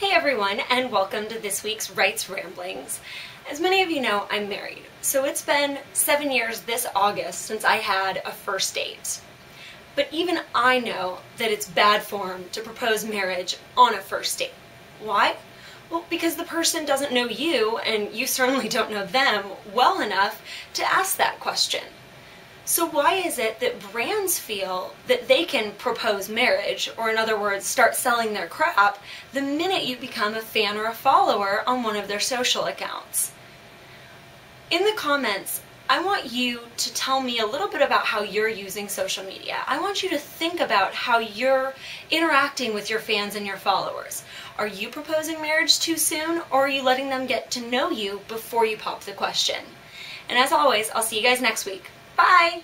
Hey everyone, and welcome to this week's Wright's Ramblings. As many of you know, I'm married, so it's been 7 years this August since I had a first date. But even I know that it's bad form to propose marriage on a first date. Why? Well, because the person doesn't know you, and you certainly don't know them well enough to ask that question. So why is it that brands feel that they can propose marriage, or in other words, start selling their crap, the minute you become a fan or a follower on one of their social accounts? In the comments, I want you to tell me a little bit about how you're using social media. I want you to think about how you're interacting with your fans and your followers. Are you proposing marriage too soon, or are you letting them get to know you before you pop the question? And as always, I'll see you guys next week. Bye!